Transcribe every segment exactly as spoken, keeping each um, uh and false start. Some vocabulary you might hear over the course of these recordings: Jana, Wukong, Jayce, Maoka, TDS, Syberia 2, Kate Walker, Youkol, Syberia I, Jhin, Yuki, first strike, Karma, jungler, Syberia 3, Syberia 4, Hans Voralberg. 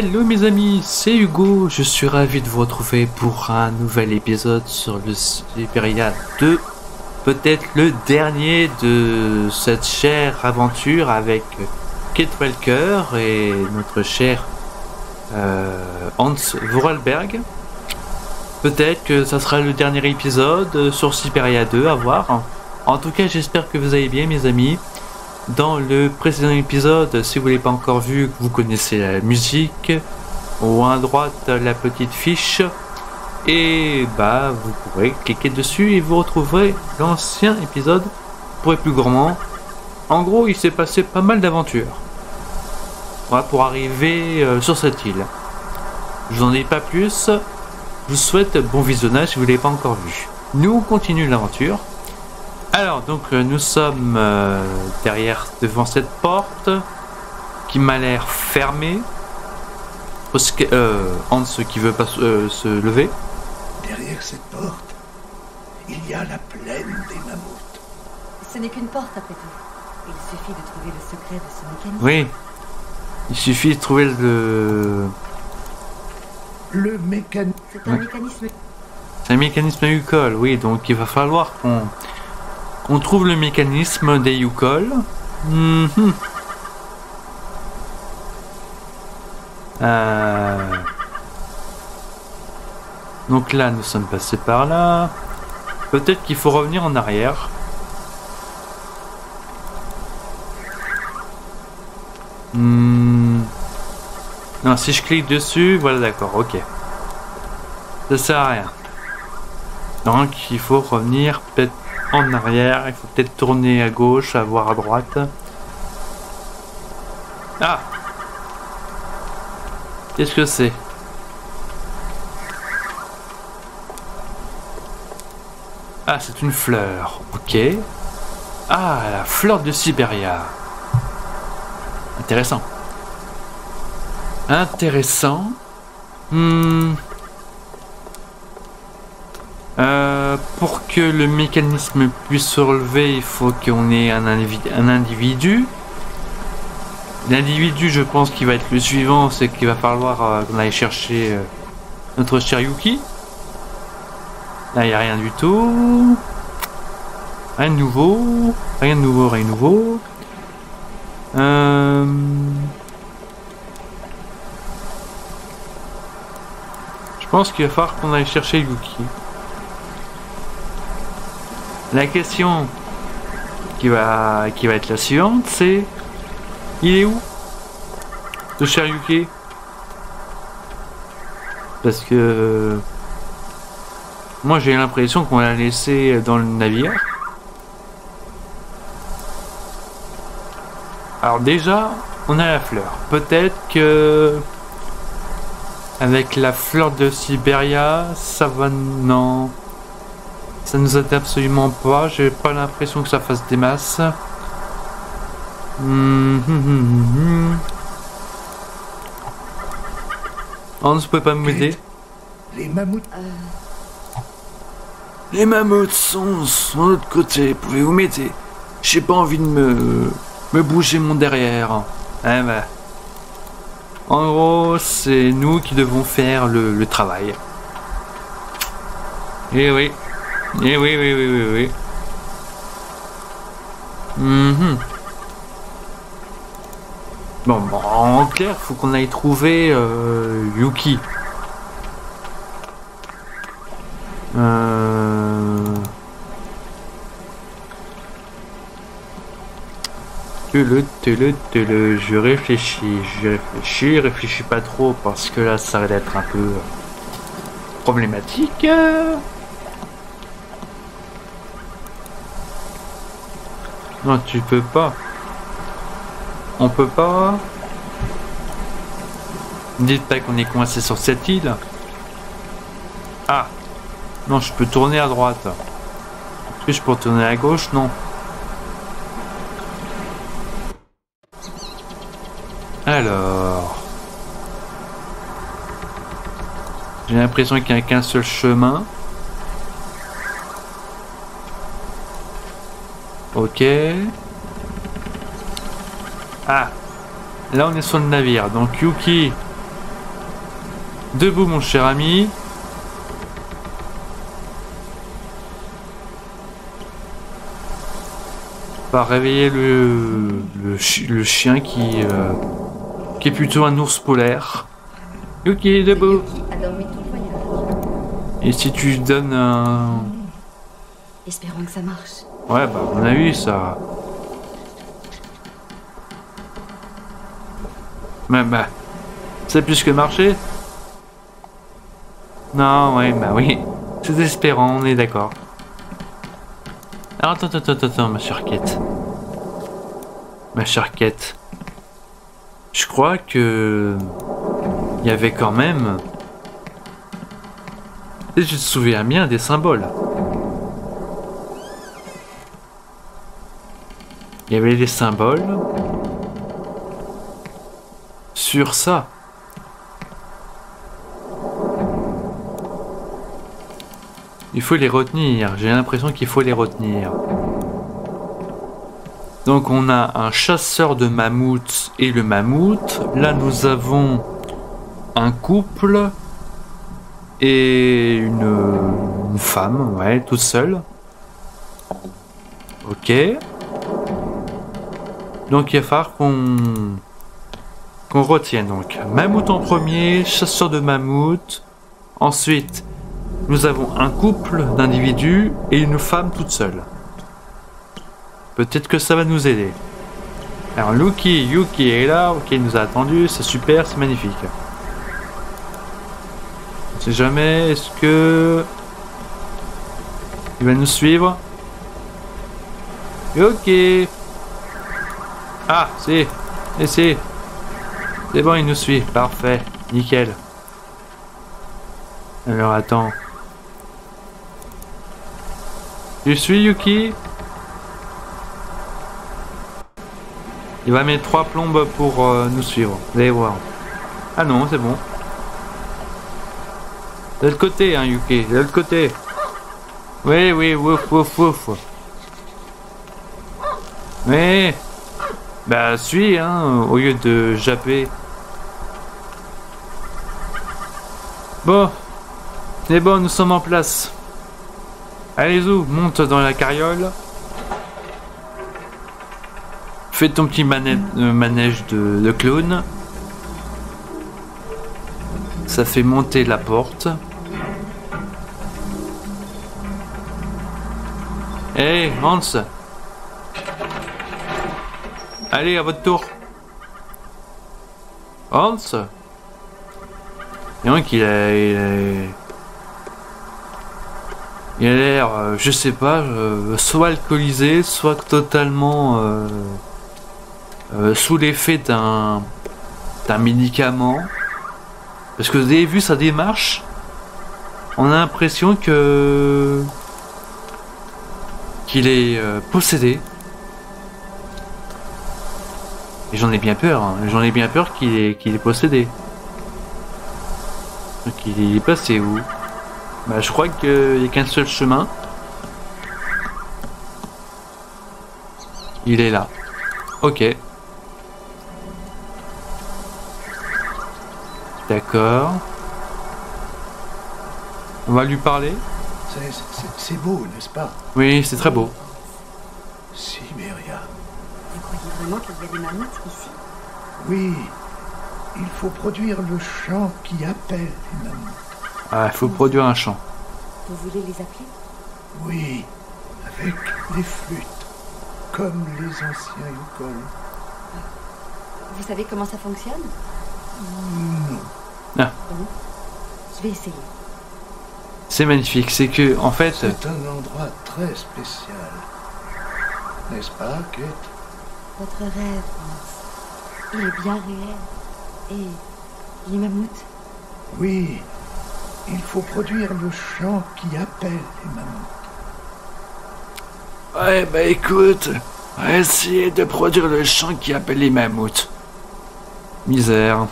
Hello mes amis, c'est Hugo, je suis ravi de vous retrouver pour un nouvel épisode sur le Syberia deux, peut-être le dernier de cette chère aventure avec Kate Walker et notre cher euh, Hans Voralberg. Peut-être que ça sera le dernier épisode sur Syberia deux, à voir. En tout cas, j'espère que vous allez bien mes amis. Dans le précédent épisode, si vous ne l'avez pas encore vu, vous connaissez la musique, au haut à droite la petite fiche, et bah vous pourrez cliquer dessus et vous retrouverez l'ancien épisode pour les plus gourmands. En gros, il s'est passé pas mal d'aventures voilà, pour arriver euh, sur cette île. Je vous en dis pas plus, je vous souhaite bon visionnage si vous ne l'avez pas encore vu. Nous, on continue l'aventure. Alors donc euh, nous sommes euh, derrière, devant cette porte qui m'a l'air fermée. Parce que, euh, Hans qui veut pas euh, se lever. Derrière cette porte, il y a la plaine des mammouths. Ce n'est qu'une porte après tout. Il suffit de trouver le secret de ce mécanisme. Oui, il suffit de trouver le... Le mécanisme... C'est un ouais. mécanisme... C'est un mécanisme Youkol, oui, donc il va falloir qu'on... On trouve le mécanisme des Youkol. Mm-hmm. euh... Donc là, nous sommes passés par là. Peut-être qu'il faut revenir en arrière. Mm. Non, si je clique dessus, voilà, d'accord, ok. Ça sert à rien. Donc, il faut revenir peut-être en arrière, il faut peut-être tourner à gauche, à voir à droite. Ah! Qu'est-ce que c'est? Ah, c'est une fleur, ok. Ah, la fleur de Syberia. Intéressant. Intéressant. Hmm... Euh, pour que le mécanisme puisse se relever, il faut qu'on ait un, individu, un individu. L'individu, je pense qu'il va être le suivant, c'est qu'il va falloir euh, qu'on aille chercher euh, notre cher Yuki. Là, il n'y a rien du tout. Rien de nouveau. Rien de nouveau, rien de nouveau. Euh... Je pense qu'il va falloir qu'on aille chercher Yuki. La question qui va, qui va être la suivante, c'est... Il est où le cher Yuki? Parce que... Moi j'ai l'impression qu'on l'a laissé dans le navire. Alors déjà, on a la fleur. Peut-être que... Avec la fleur de Syberia, ça va... Non... Ça nous aide absolument pas, j'ai pas l'impression que ça fasse des masses. Mmh, mmh, mmh. On ne peut pas m'aider. Les mammouths. Euh... Les mammouths sont, sont de l'autre côté, pouvez-vous m'aider? J'ai pas envie de me, me bouger mon derrière. Eh ben. En gros, c'est nous qui devons faire le, le travail. Et oui. Eh oui, oui, oui, oui, oui. Mm-hmm. Bon, bon, en clair, faut qu'on aille trouver euh, Yuki. Euh... Tele, tele, tele. Je réfléchis, je réfléchis, réfléchis pas trop parce que là, ça va être un peu problématique. Non, tu peux pas. On peut pas. Dites pas qu'on est coincé sur cette île. Ah. Non, je peux tourner à droite. Est-ce que je peux tourner à gauche? Non. Alors. J'ai l'impression qu'il n'y a qu'un seul chemin. Ok. Ah. Là, on est sur le navire. Donc, Yuki, Debout, mon cher ami. Pas réveiller le, le, le chien qui, euh, qui est plutôt un ours polaire. Yuki, debout. Et si tu donnes un... Espérons que ça marche. Ouais, bah on a eu ça. Mais bah, c'est plus que marcher. Non, ouais, bah oui. C'est espérant, on est d'accord. Alors, attends, attends, attends, attends, ma chère Kate. Ma chère Kate. Je crois que... Il y avait quand même... Et je te souviens bien des symboles. Il y avait des symboles... Sur ça. Il faut les retenir. J'ai l'impression qu'il faut les retenir. Donc on a un chasseur de mammouths et le mammouth. Là nous avons un couple et une, une femme, ouais, toute seule. Ok. Donc il va falloir qu'on qu'on retienne. Donc mammouth en premier, chasseur de mammouth. Ensuite... Nous avons un couple d'individus et une femme toute seule. Peut-être que ça va nous aider. Alors Luki, Yuki est là, ok, il nous a attendu, c'est super, c'est magnifique. On ne sait jamais, est-ce que... Il va nous suivre. Yuki. Ah, si, et si. C'est bon, il nous suit, parfait, nickel. Alors attends... Je suis Yuki. Il va mettre trois plombes pour euh, nous suivre. Vous allez voir. Ah non, c'est bon. De l'autre côté, hein, Yuki. De l'autre côté. Oui, oui, wouf, wouf, wouf. Oui. Bah, suis, hein, au lieu de japper. Bon. C'est bon, nous sommes en place. Allez-y, monte dans la carriole. Fais ton petit manè euh, manège de, de clown. Ça fait monter la porte. Hé, hey, Hans. Allez, à votre tour. Hans. Et donc, il a... Il a... Il a l'air, euh, je sais pas, euh, soit alcoolisé, soit totalement euh, euh, sous l'effet d'un d'un médicament. Parce que vous avez vu sa démarche, on a l'impression que qu'il est euh, possédé. Et j'en ai bien peur, hein. J'en ai bien peur qu'il est qu'il est possédé. Donc il est passé où? Bah, je crois qu'il n'y a qu'un seul chemin. Il est là. Ok. D'accord. On va lui parler. C'est beau, n'est-ce pas? Oui, c'est très beau. Syberia. Vous croyez vraiment qu'il y a des mammouths ici? Oui. Il faut produire le chant qui appelle les mammouths. Ah, il faut produire un chant. Vous voulez les appeler? Oui, avec des flûtes, comme les anciens Youkol. Vous savez comment ça fonctionne? Non. Ah. Je vais essayer. C'est magnifique, c'est que, en fait... C'est un endroit très spécial. N'est-ce pas, Kate? Votre rêve, Hans, il est bien réel. Et les mammouths? Oui. Il faut produire le chant qui appelle les mammouths. Ouais, bah écoute, essayez de produire le chant qui appelle les mammouths. Misère.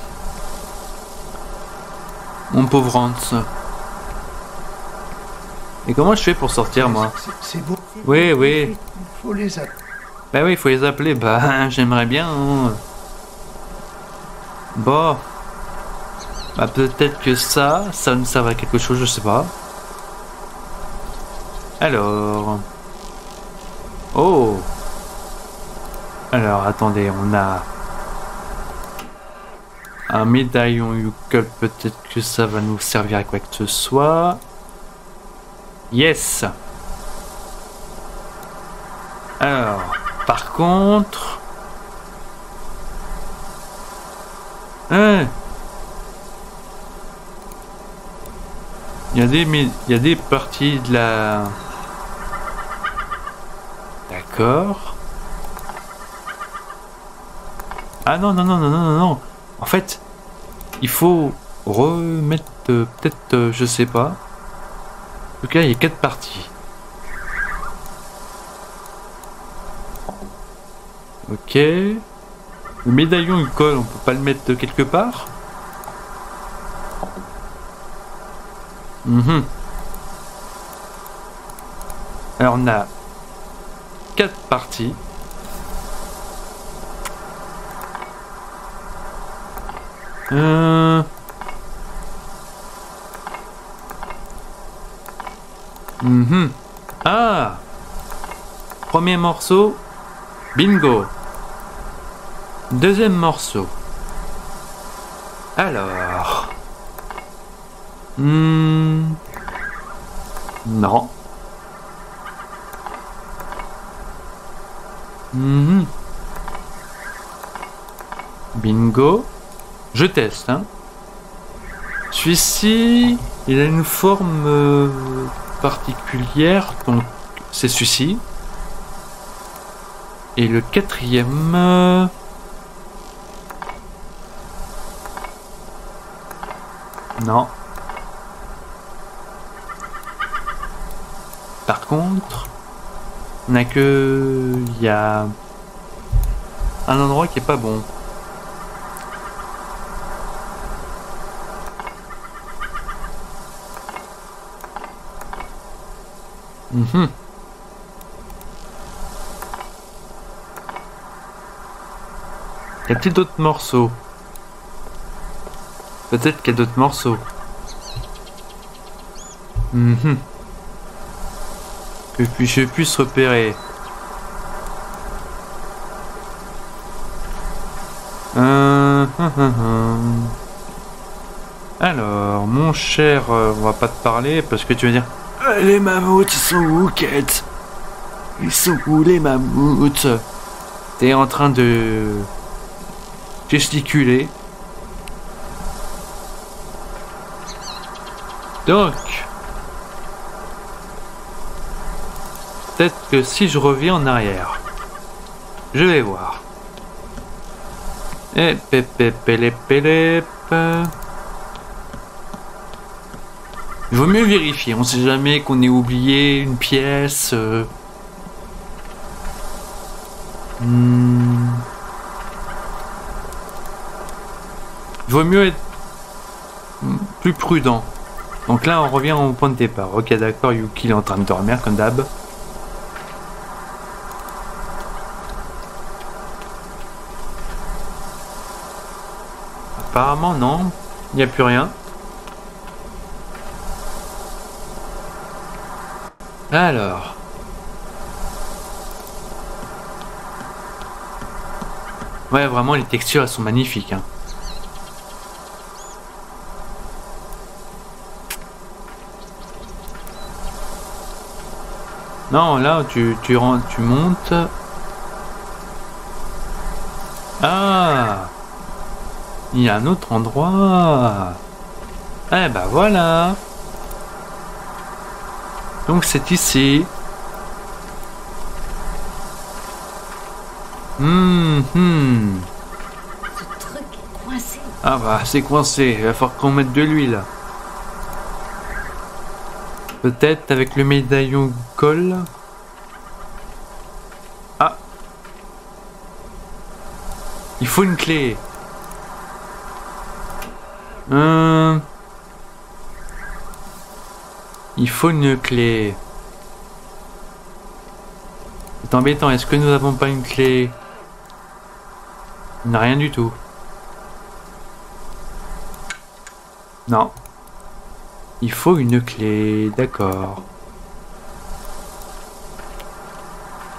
Mon pauvre Hans. Et comment je fais pour sortir, moi? C'est beau. Oui, oui. Il faut les appeler. Bah oui, il faut les appeler. Bah, j'aimerais bien. Hein. Bon. Bah peut-être que ça, ça nous sert à quelque chose, je sais pas. Alors... Oh! Alors attendez, on a... un médaillon Youkol, peut-être que ça va nous servir à quoi que ce soit. Yes! Alors, par contre... Hein? Il y a des, mais il y a des parties de la... D'accord. Ah non, non, non, non, non, non. En fait, il faut remettre euh, peut-être, euh, je sais pas. En tout cas, il y a quatre parties. Ok. Le médaillon Youkol, on peut pas le mettre quelque part? Mmh. Alors on a quatre parties. Euh... Mmh. Ah, premier morceau, bingo. Deuxième morceau. Alors. Hmm. Non. Mmh. Bingo. Je teste, hein. Celui-ci, il a une forme euh, particulière, donc c'est celui-ci. Et le quatrième... Euh... Non. Par contre, on a que... Il y a un endroit qui est pas bon. Mmh. Y a-t-il d'autres morceaux? Peut-être qu'il y a d'autres morceaux. Mmh. Que je puisse repérer. Euh, hum, hum, hum. Alors, mon cher, euh, on va pas te parler parce que tu vas dire euh, les mammouths, ils sont où, Kate? Ils sont où les mammouths? T'es en train de gesticuler. Donc. Peut-être que si je reviens en arrière, je vais voir. Et pépépépépépép. Il vaut mieux vérifier, on sait jamais qu'on ait oublié une pièce. Euh... Hmm. Il vaut mieux être plus prudent. Donc là, on revient au point de départ. Ok, d'accord, Yuki est en train de dormir comme d'hab. Apparemment, non, il n'y a plus rien. Alors. Ouais, vraiment, les textures, elles sont magnifiques. Hein. Non, là, tu, tu, tu montes. Ah! Il y a un autre endroit. Eh ben voilà. Donc c'est ici. Hum hum. Ce truc est coincé. Ah bah c'est coincé. Il va falloir qu'on mette de l'huile. Peut-être avec le médaillon Youkol. Ah. Il faut une clé. Euh... Il faut une clé. C'est embêtant, est-ce que nous n'avons pas une clé? On n'a rien du tout. Non. Il faut une clé, d'accord.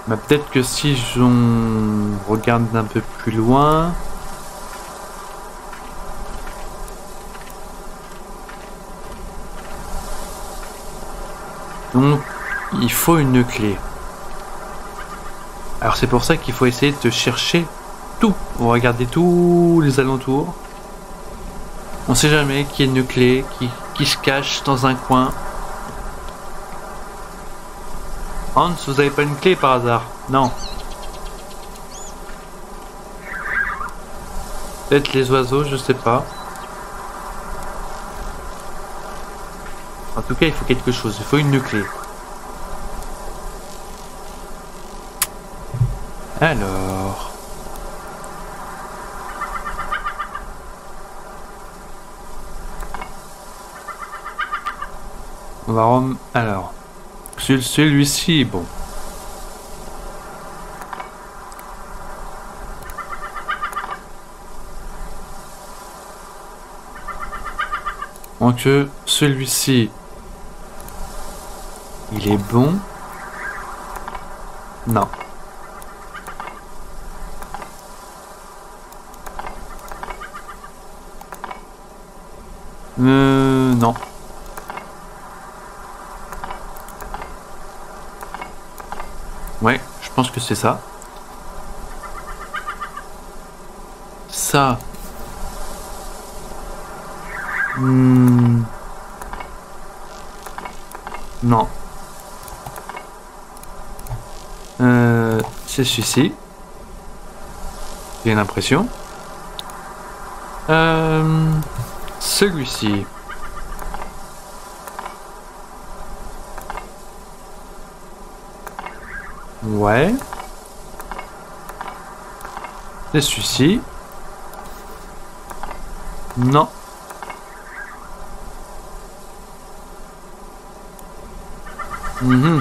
Bah, peut-être que si j'en regarde un peu plus loin... Donc, il faut une clé. Alors c'est pour ça qu'il faut essayer de chercher tout. On va regarder tous les alentours. On sait jamais qu'il y a une clé qui, qui se cache dans un coin. Hans, vous avez pas une clé par hasard? Non. Peut-être les oiseaux, je sais pas. En tout cas, il faut quelque chose. Il faut une clé. Alors... On va rem... Alors... Celui-ci, bon. Donc celui-ci... Il est bon. Non. Euh... Non. Ouais, je pense que c'est ça. Ça. Hmm. Non. Euh, c'est celui-ci. J'ai l'impression. Euh... Celui-ci. Ouais. C'est celui-ci. Non. Mmh.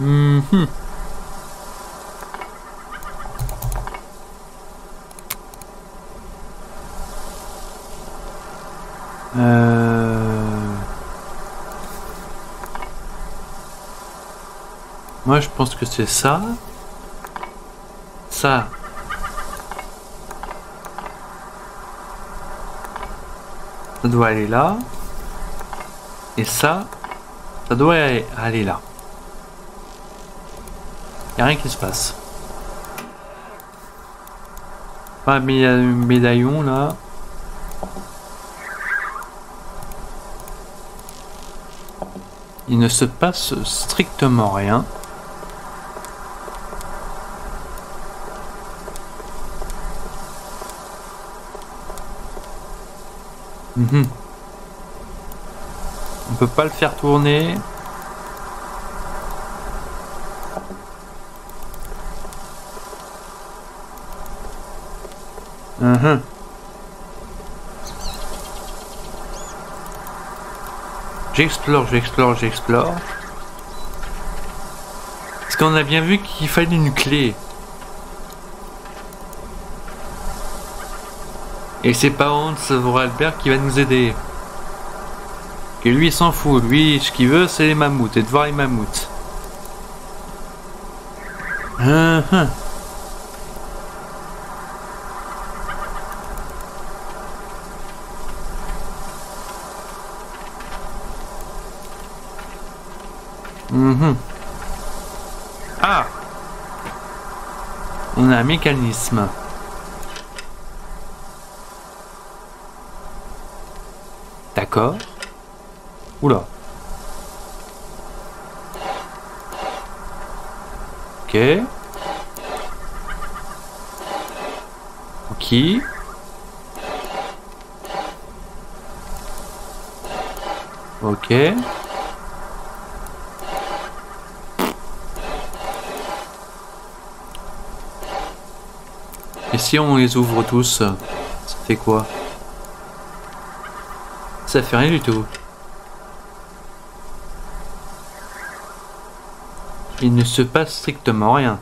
Hmm. Euh... Moi je pense que c'est ça. Ça. Ça doit aller là. Et ça, ça doit aller là. Il n'y a rien qui se passe. Pas un médaillon là. Il ne se passe strictement rien. Mmh. On peut pas le faire tourner. Mmh. J'explore, j'explore, j'explore. Parce qu'on a bien vu qu'il fallait une clé. Et c'est pas Hans Voralberg qui va nous aider. Et lui il s'en fout. Lui ce qu'il veut c'est les mammouths et de voir les mammouths. Mmh. Mmh. Ah, on a un mécanisme. D'accord. Oula. Ok. Ok. Ok. Si on les ouvre tous, ça fait quoi? Ça fait rien du tout. Il ne se passe strictement rien.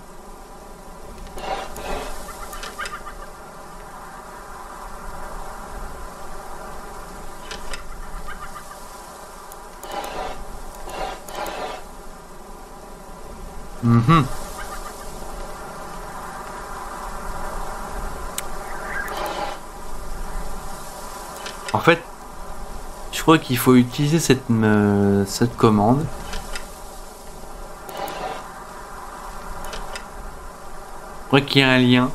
Mmh. En fait, je crois qu'il faut utiliser cette, euh, cette commande. Je crois qu'il y a un lien.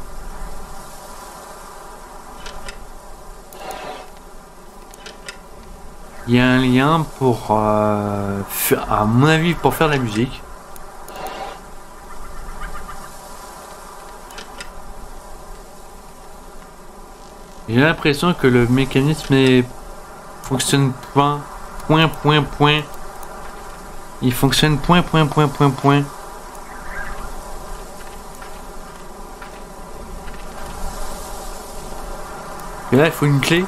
Il y a un lien pour, euh, faire, à mon avis, pour faire de la musique. J'ai l'impression que le mécanisme est... fonctionne point, point, point, point. Il fonctionne point, point, point, point, point. Et là, il faut une clé.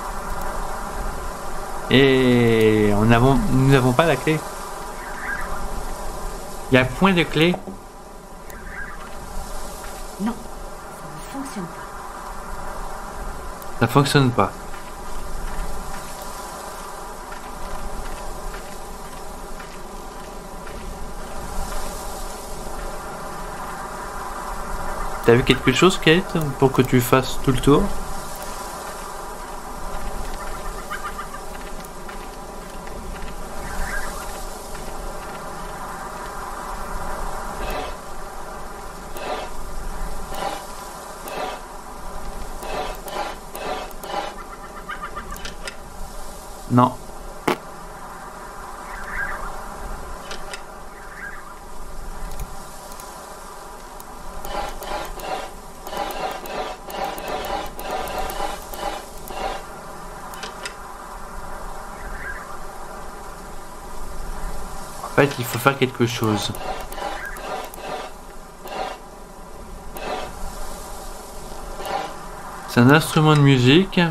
Et on avons, nous n'avons pas la clé. Il y a point de clé. Non, ça ne fonctionne pas. Ça fonctionne pas. T'as vu quelque chose, Kate, pour que tu fasses tout le tour? Non. En fait, il faut faire quelque chose. C'est un instrument de musique.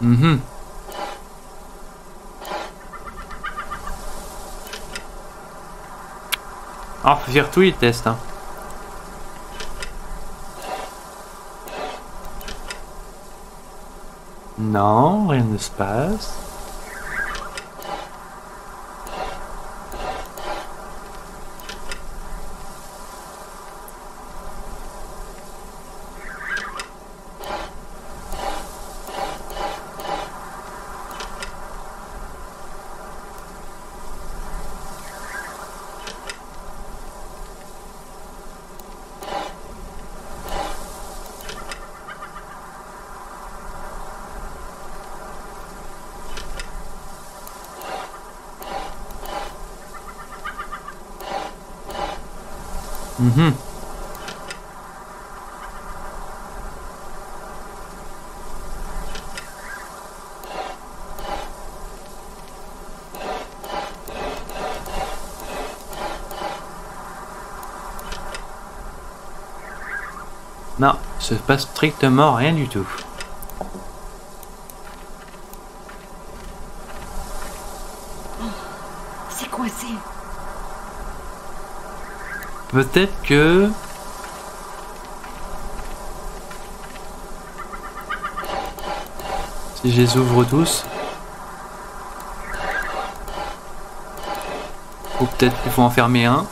Mmh. Alors, faut faire tous les tests. Hein. Non, rien ne se passe. Mmh. Non, il se passe strictement rien du tout. C'est coincé. Peut-être que... si je les ouvre tous... ou peut-être qu'il faut en fermer un.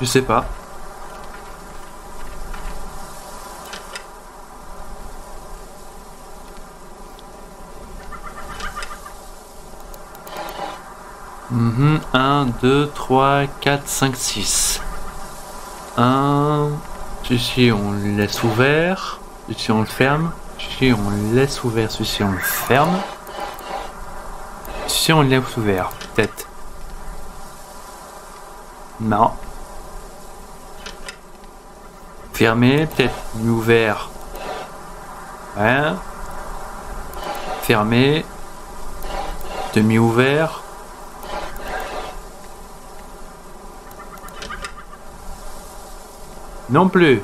Je sais pas. Mmh, un, deux, trois, quatre, cinq, six. un... Celui-ci on le laisse ouvert. Celui-ci on le ferme. Celui-ci on le laisse ouvert. Celui-ci on le ferme. Celui-ci on le laisse ouvert. Peut-être. Non. Fermé. Peut-être ouvert. Ouais. Fermé. Demi-ouvert. Non plus.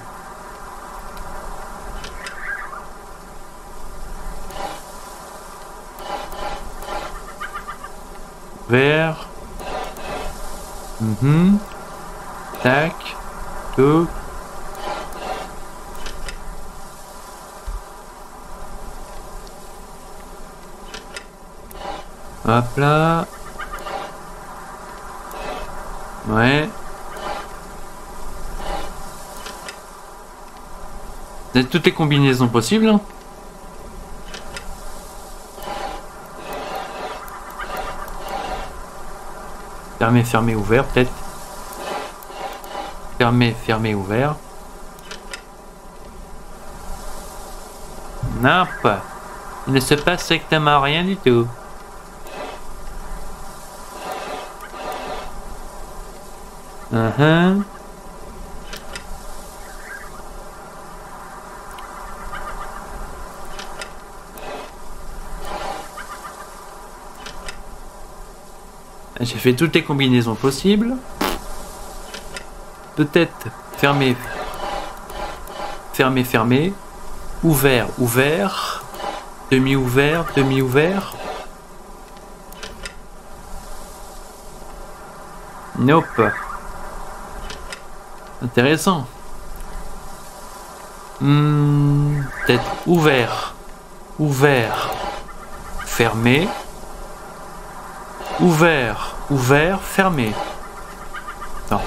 Vert. Mm-hmm. Tac. Tout. Hop là. Ouais. Toutes les combinaisons possibles. Fermé, fermé, ouvert, peut-être. Fermé, fermé, ouvert. Non, pas. Il ne se passe strictement rien du tout. Uh-huh. J'ai fait toutes les combinaisons possibles. Peut-être fermé, fermé, fermé, ouvert, ouvert, demi-ouvert, demi-ouvert. Nope. Intéressant. Hmm, peut-être ouvert, ouvert, fermé, ouvert, ouvert, fermé. Non.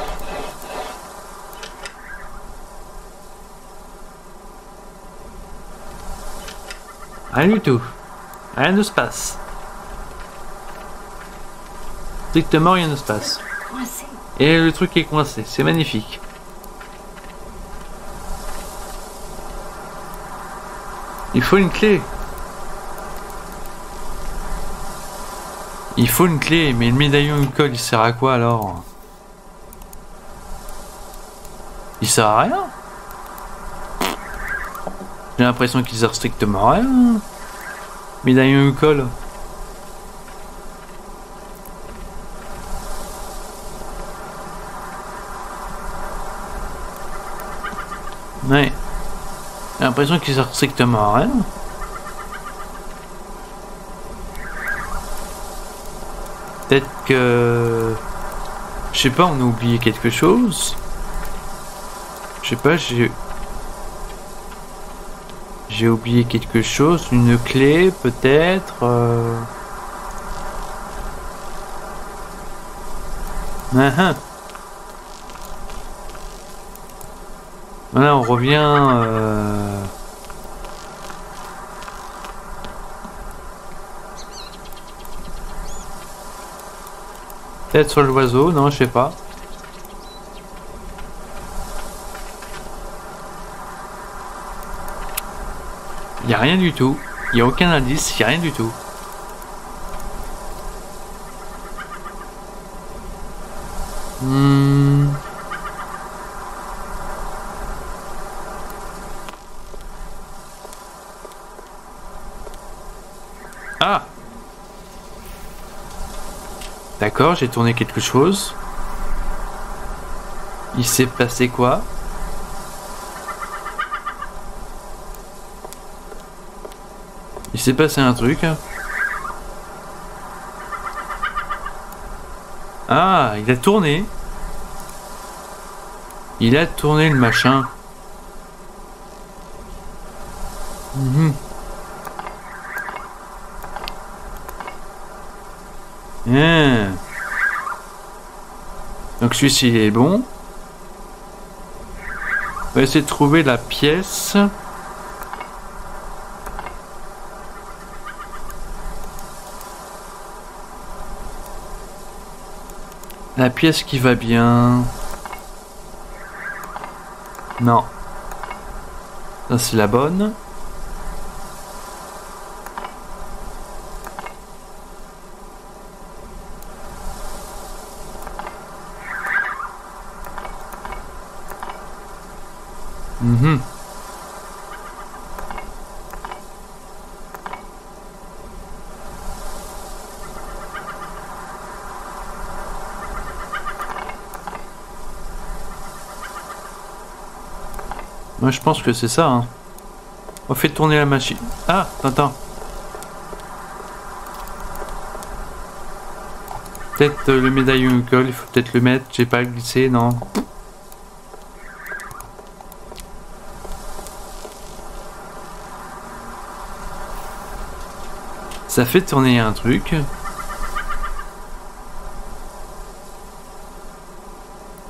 Rien du tout. Rien ne se passe. Strictement rien ne se passe. Et le truc est coincé. C'est magnifique. Il faut une clé. Il faut une clé, mais le médaillon Youkol, il sert à quoi alors? Il sert à rien. J'ai l'impression qu'il sert strictement à rien. Médaillon Youkol. Ouais. J'ai l'impression qu'il sert strictement à rien. Peut-être que... Je sais pas, on a oublié quelque chose. Je sais pas, j'ai... J'ai oublié quelque chose, une clé peut-être. Euh... Uh-huh. Voilà, on revient... Euh... Peut-être sur l'oiseau, non, je sais pas. Il n'y a rien du tout. Il n'y a aucun indice, il n'y a rien du tout. Hmm. Ah! D'accord, j'ai tourné quelque chose. Il s'est passé quoi? Il s'est passé un truc. Ah, il a tourné. Il a tourné le machin. Mmh. Mmh. Donc celui-ci il est bon. On va essayer de trouver la pièce. La pièce qui va bien. Non. Ça c'est la bonne. Mmh. Moi, je pense que c'est ça. Hein. On fait tourner la machine. Ah, attends. Peut-être euh, le médaillon Youkol, il faut peut-être le mettre. J'ai pas glissé, non. Ça fait tourner un truc.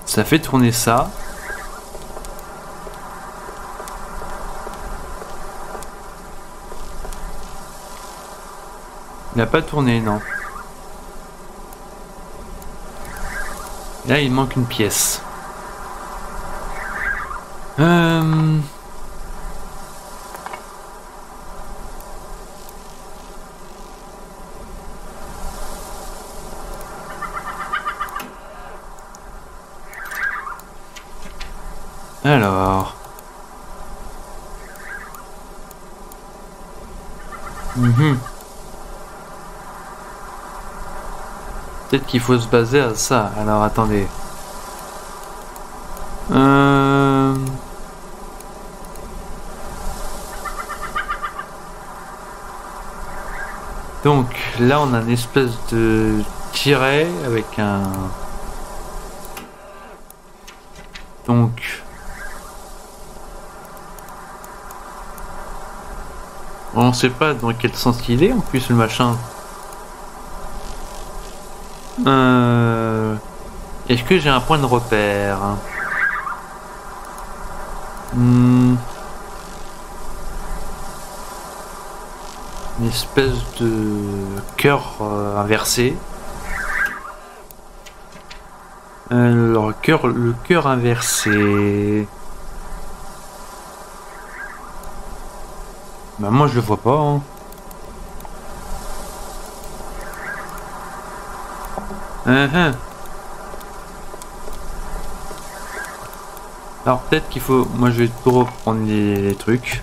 Ça fait tourner ça. Il n'a pas tourné, non. Là, il manque une pièce. Euh... Alors... Mmh. Peut-être qu'il faut se baser à ça. Alors attendez. Euh... Donc là on a une espèce de tiret avec un... Donc... On ne sait pas dans quel sens il est en plus le machin. Euh... Est-ce que j'ai un point de repère? hmm. Une espèce de cœur euh, inversé. Alors cœur, le cœur inversé. Bah moi je le vois pas. Hein. Uh-huh. Alors peut-être qu'il faut... Moi je vais tout reprendre les, les trucs.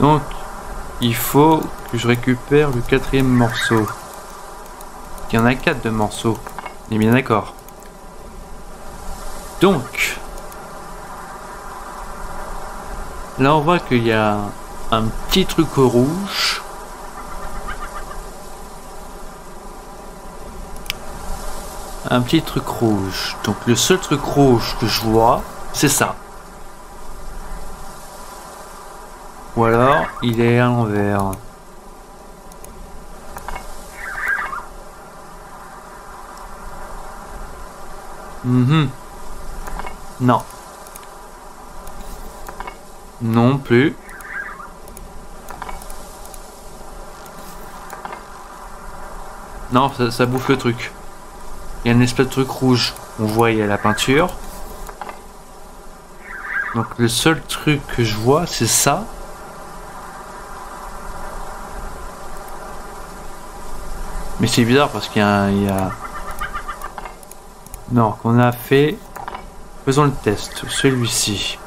Donc il faut que je récupère le quatrième morceau. Il y en a quatre de morceaux, on est bien d'accord. Donc là on voit qu'il y a un petit truc au rouge. Un petit truc rouge. Donc le seul truc rouge que je vois, c'est ça. Ou alors il est à l'envers. Mmh. Non. Non plus. Non, ça, ça bouffe le truc. Il y a une espèce de truc rouge. On voit, il y a la peinture. Donc le seul truc que je vois, c'est ça. Mais c'est bizarre parce qu'il y a... Il y a... Donc on a fait, faisons le test, celui-ci.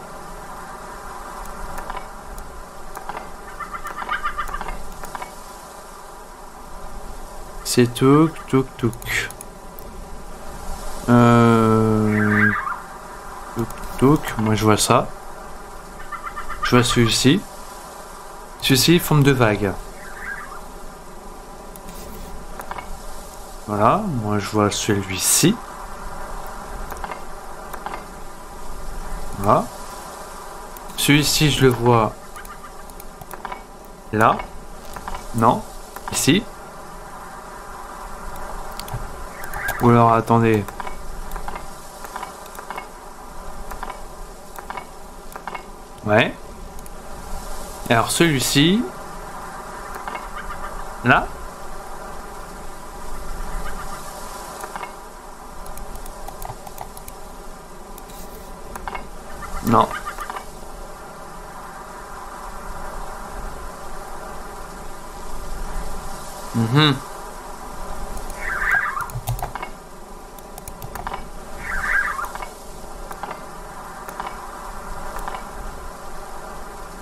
C'est touc, touc, touc. Euh... Touc, touc, moi je vois ça. Je vois celui-ci. Celui-ci, forme de vague. Voilà, moi je vois celui-ci. Voilà. Celui-ci, je le vois là. Non, ici. Ou alors, attendez. Ouais. Alors, celui-ci. Là. Non. Mmh.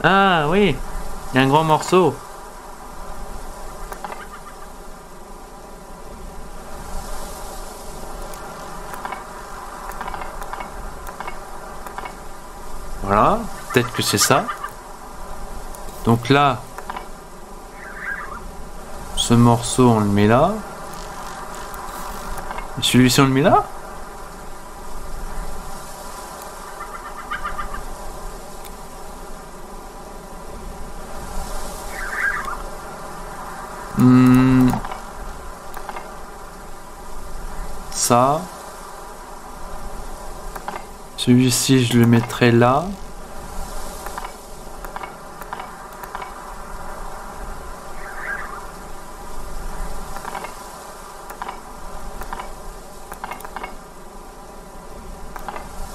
Ah oui, il y a un grand morceau. Voilà, peut-être que c'est ça. Donc là, ce morceau, on le met là. Et celui-ci, on le met là. Hmm. Ça. Celui-ci, je le mettrai là.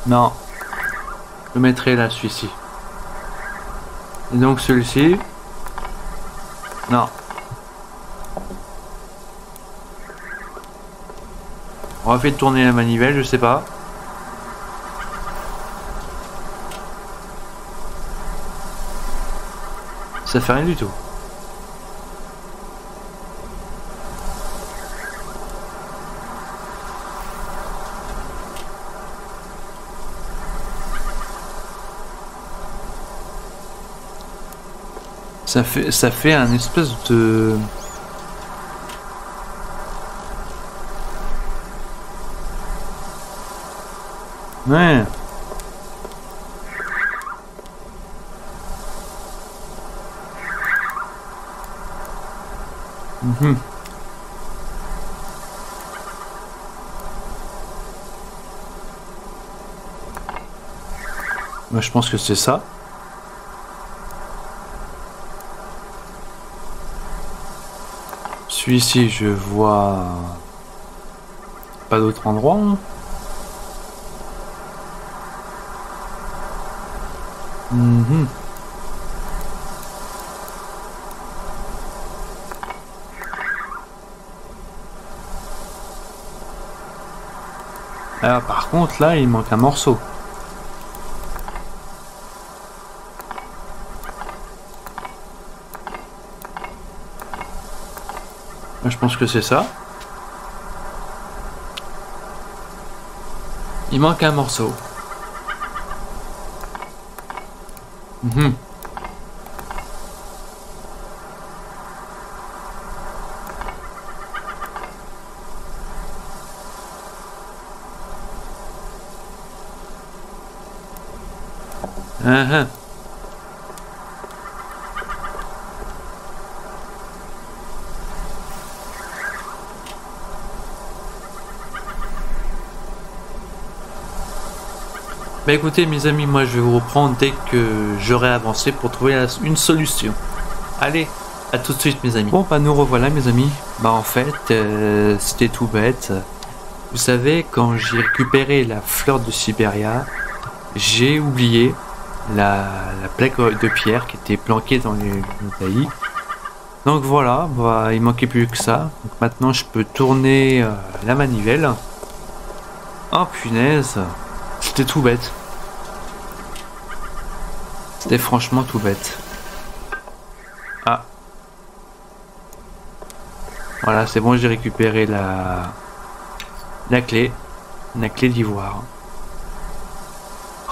Non, je le mettrai là, celui-ci. Et donc celui-ci. Non. On va faire tourner la manivelle, je sais pas. Ça fait rien du tout. Ça fait, ça fait un espèce de... Ouais. Mmh. Moi, je pense que c'est ça. Celui-ci, je vois pas d'autre endroit. Mmh. Alors, par contre, là, il manque un morceau. Je pense que c'est ça. Il manque un morceau. Mmh. Uh-huh. Bah écoutez mes amis, moi je vais vous reprendre dès que j'aurai avancé pour trouver une solution. Allez, à tout de suite mes amis. Bon bah nous revoilà mes amis. Bah en fait, euh, c'était tout bête. Vous savez, quand j'ai récupéré la fleur de Syberia, j'ai oublié la, la plaque de pierre qui était planquée dans les montagnes. Donc voilà, bah, il manquait plus que ça. Donc maintenant je peux tourner euh, la manivelle. Oh punaise! C'était tout bête. C'était franchement tout bête. Ah. Voilà, c'est bon, j'ai récupéré la... La clé. La clé d'ivoire.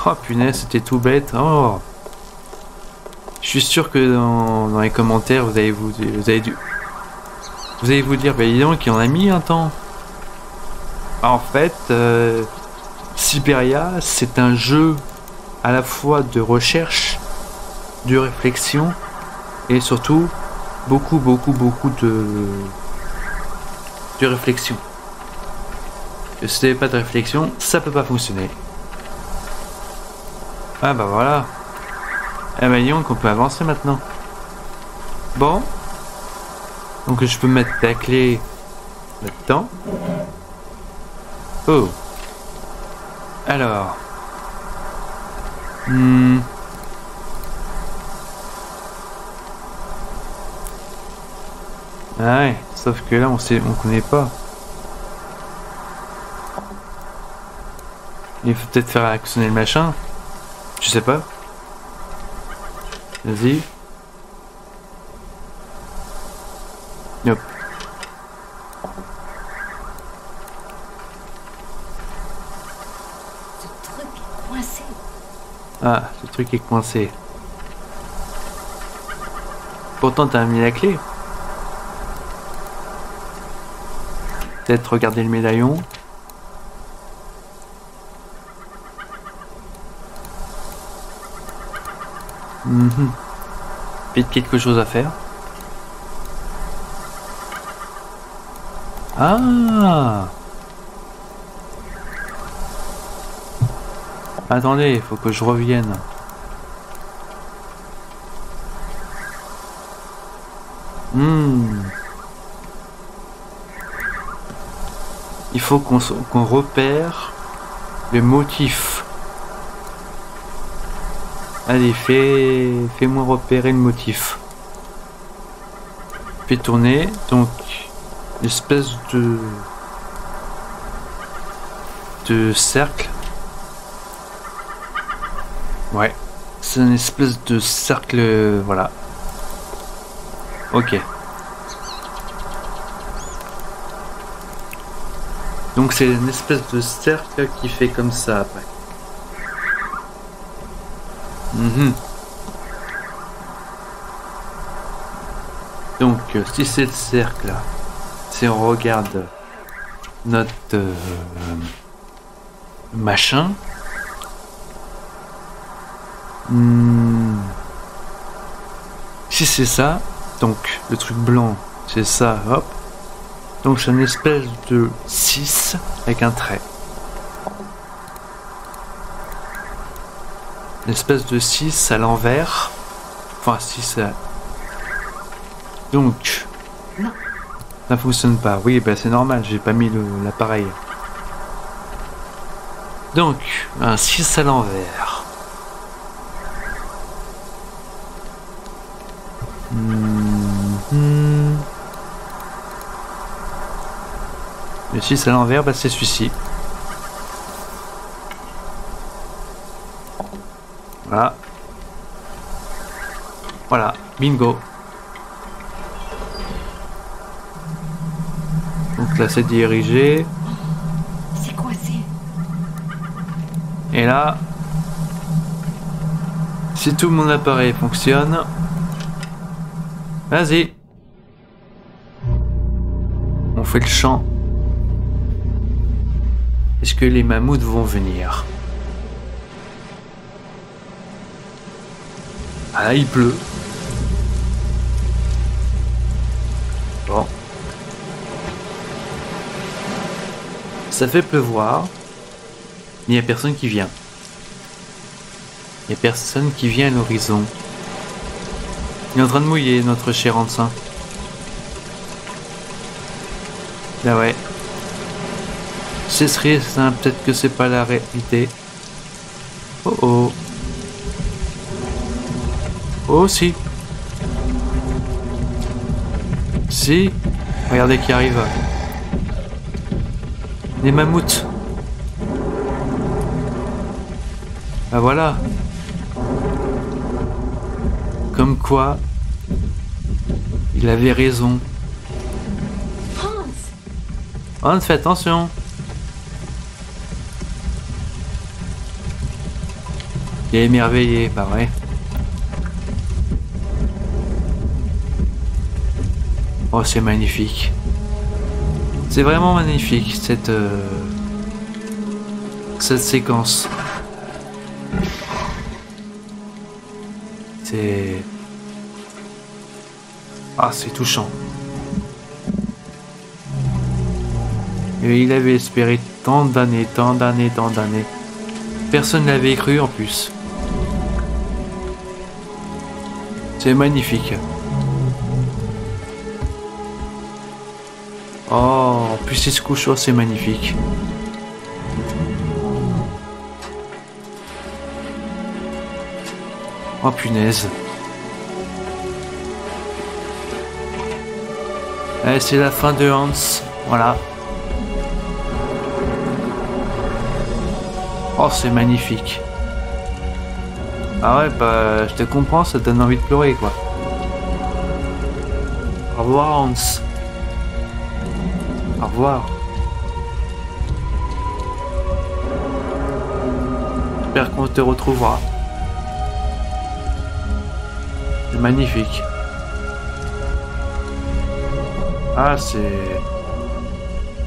Oh punaise, c'était tout bête. Oh. Je suis sûr que dans, dans les commentaires, vous allez vous, vous allez dû... Vous allez vous dire, bah dis donc, il en a mis un temps. En fait... Euh... Syberia, c'est un jeu à la fois de recherche, de réflexion et surtout beaucoup, beaucoup, beaucoup de, de réflexion. Et si vous n'avez pas de réflexion, ça peut pas fonctionner. Ah bah voilà. Ah bah disons qu'on peut avancer maintenant. Bon. Donc je peux mettre la clé là-dedans. Oh. Alors, hmm. Ah ouais, sauf que là on sait, on connaît pas. Il faut peut-être faire actionner le machin, je sais pas. Vas-y. Hop. Ce truc est coincé. Ah, ce truc est coincé. Pourtant, t'as mis la clé. Peut-être regarder le médaillon. Mmh. Peut-être quelque chose à faire. Ah! Attendez, il faut que je revienne. Mmh. Il faut qu'on qu'on repère le motif. Allez, fais, fais-moi repérer le motif. Puis tourner, donc l'espèce de de cercle. Ouais, c'est une espèce de cercle, voilà. Ok. Donc c'est une espèce de cercle qui fait comme ça après. Mmh. Donc, si c'est le cercle, si on regarde notre euh, machin, hmm. si c'est ça, donc le truc blanc, c'est ça, hop, donc c'est une espèce de six avec un trait. L'espèce de six à l'envers. Enfin, six à... Donc... Non. Ça ne fonctionne pas. Oui, ben c'est normal, j'ai pas mis l'appareil. Donc, un six à l'envers. Mm-hmm. Le six à l'envers, ben c'est celui-ci. Voilà. Voilà. Bingo. Donc là, c'est dirigé. C'est coincé. Et là, si tout mon appareil fonctionne, vas-y. On fait le champ. Est-ce que les mammouths vont venir ? Ah là, il pleut. Bon. Ça fait pleuvoir. Mais il n'y a personne qui vient. Il n'y a personne qui vient à l'horizon. Il est en train de mouiller, notre cher Hansin. Bah ouais. C'est triste, hein. Peut-être que c'est pas la réalité. Oh oh. Oh si. Si. Regardez qui arrive. Les mammouths. Ah voilà. Comme quoi, il avait raison. Hans. Hans, fais attention. Il est émerveillé, bah ouais. Oh, c'est magnifique. C'est vraiment magnifique, cette... Euh, cette séquence. C'est... Ah, c'est touchant. Et il avait espéré tant d'années, tant d'années, tant d'années. Personne n'avait cru en plus. C'est magnifique. Oh, en plus il se couche, oh, c'est magnifique. Oh punaise. Allez, c'est la fin de Hans, voilà. Oh, c'est magnifique. Ah ouais, bah je te comprends, ça te donne envie de pleurer quoi. Au revoir Hans. Au revoir. J'espère qu'on te retrouvera. C'est magnifique. Ah c'est...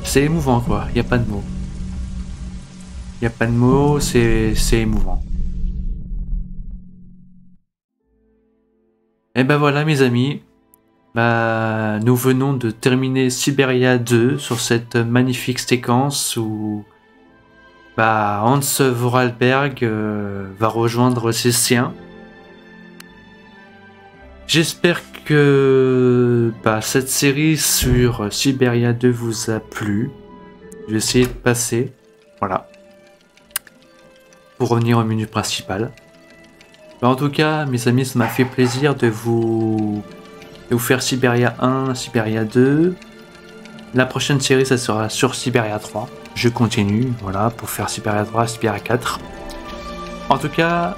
C'est émouvant quoi, il n'y a pas de mots. Il n'y a pas de mots, c'est émouvant. Et ben voilà mes amis, bah, nous venons de terminer Syberia deux sur cette magnifique séquence où bah, Hans Voralberg euh, va rejoindre ses siens. J'espère que bah, cette série sur Syberia deux vous a plu. Je vais essayer de passer, voilà, pour revenir au menu principal. Bah, en tout cas, mes amis, ça m'a fait plaisir de vous, de vous faire Syberia un, Syberia deux. La prochaine série, ça sera sur Syberia trois. Je continue, voilà, pour faire Syberia trois, Syberia quatre. En tout cas...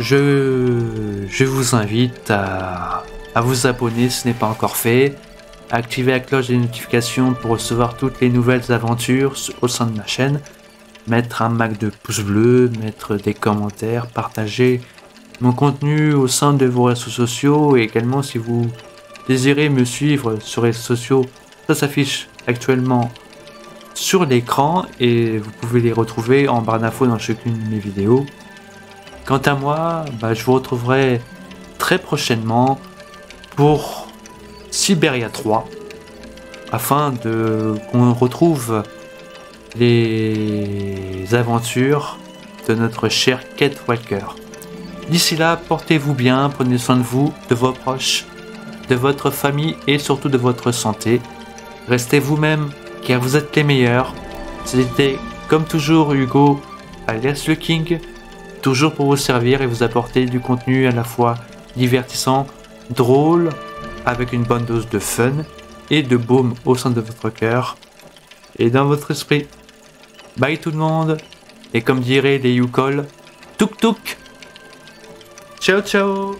Je, je vous invite à, à vous abonner si ce n'est pas encore fait, à activer la cloche des notifications pour recevoir toutes les nouvelles aventures au sein de ma chaîne, mettre un max de pouces bleus, mettre des commentaires, partager mon contenu au sein de vos réseaux sociaux et également si vous désirez me suivre sur les réseaux sociaux, ça s'affiche actuellement sur l'écran et vous pouvez les retrouver en barre d'infos dans chacune de mes vidéos. Quant à moi, bah, je vous retrouverai très prochainement pour Syberia trois, afin de qu'on retrouve les aventures de notre chère Kate Walker. D'ici là, portez-vous bien, prenez soin de vous, de vos proches, de votre famille et surtout de votre santé. Restez vous-même, car vous êtes les meilleurs. C'était comme toujours Hugo, alias le King, toujours pour vous servir et vous apporter du contenu à la fois divertissant, drôle, avec une bonne dose de fun et de baume au sein de votre cœur et dans votre esprit. Bye tout le monde, et comme diraient les Youkol, touk touk. Ciao ciao.